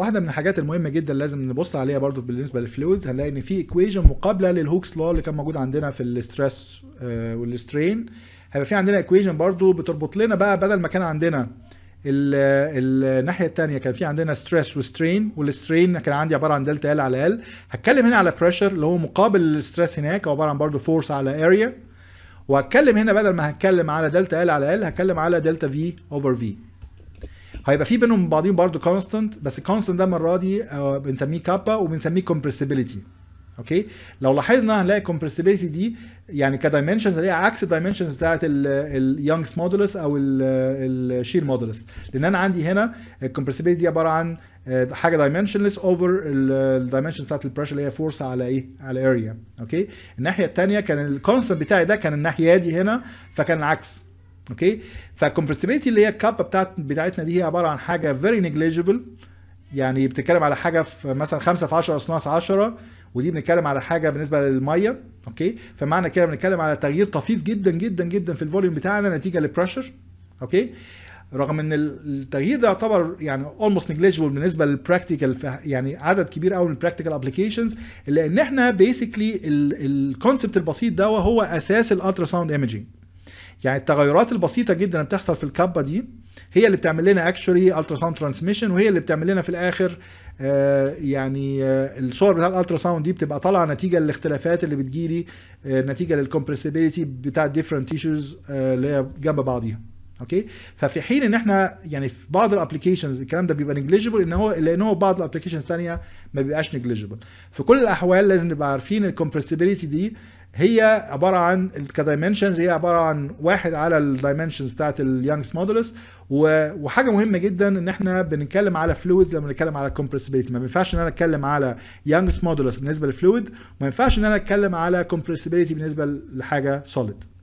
واحده من الحاجات المهمه جدا لازم نبص عليها برضو بالنسبه للفلويدز، هنلاقي ان في ايكويشن مقابله للهوكس لو اللي كان موجود عندنا في الاسترس والسترين، هيبقى في عندنا ايكويشن برضو بتربط لنا بقى، بدل ما كان عندنا الناحيه الثانيه كان في عندنا ستريس وسترين، والسترين كان عندي عباره عن دلتا ال على ال، هتكلم هنا على بريشر اللي هو مقابل للستريس هناك، عباره عن برضو فورس على اريا، وهتكلم هنا بدل ما هتكلم على دلتا ال على ال هتكلم على دلتا في اوفر في. هيبقى في بينهم بعضهم برضو كونستانت، بس الكونستانت ده المره دي بنسميه كابا وبنسميه كومبرسيبيليتي. اوكي، لو لاحظنا هنلاقي الكومبرسيبيليتي دي يعني كدايمنشنز هي عكس الدايمنشنز بتاعه اليونجز مودولس او الشير مودولس، لان انا عندي هنا الكومبرسيبيليتي دي عباره عن حاجه دايمنشنلس اوفر الدايمنشنز بتاعه البريشر اللي هي فورس على ايه، على اريا. اوكي، الناحيه الثانيه كان الكونستانت بتاعي ده كان الناحيه دي هنا، فكان العكس. اوكي، فالكومبرسيبيليتي اللي هي الكاب بتاعتنا دي هي عباره عن حاجه فيري نيجليجيبل، يعني بتتكلم على حاجه في مثلا 5 في 10 أصناص 10، ودي بنتكلم على حاجه بالنسبه للميه. اوكي، فمعنى كده بنتكلم على تغيير طفيف جدا جدا جدا في الفوليوم بتاعنا نتيجه للبريشر. اوكي، رغم ان التغيير ده يعتبر يعني اولموست نيجليجيبل بالنسبه للبراكتيكال، يعني عدد كبير قوي من البراكتيكال ابلكيشنز، لان احنا بيسكلي الكونسبت البسيط ده هو اساس الالترا ساوند ايمجينج. يعني التغيرات البسيطه جدا اللي بتحصل في الكابه دي هي اللي بتعمل لنا اكشولي الترا ساوند ترانسميشن، وهي اللي بتعمل لنا في الاخر يعني الصور بتاع الالترا ساوند دي بتبقى طالعه نتيجه للاختلافات اللي بتجيلي نتيجه للكومبرسيبيليتي بتاع ديفرنت تيشوز اللي هي جنب بعضيها. اوكي، ففي حين ان احنا يعني في بعض الابلكيشنز الكلام ده بيبقى نيجليجيبل، لان هو بعض الابلكيشنز الثانيه ما بيبقاش نيجليجيبل. في كل الاحوال لازم نبقى عارفين الكومبرسيبيليتي دي هي عباره عن كدايمنشنز، هي عباره عن واحد على الدايمنشنز بتاعت اليانجز مودولس. وحاجه مهمه جدا ان احنا بنتكلم على فلويدز لما بنتكلم على كومبرسيبيليتي، ما ينفعش ان انا اتكلم على يانجز مودولس بالنسبه للفلويد، وما ينفعش ان انا اتكلم على كومبرسيبيليتي بالنسبه لحاجه سوليد.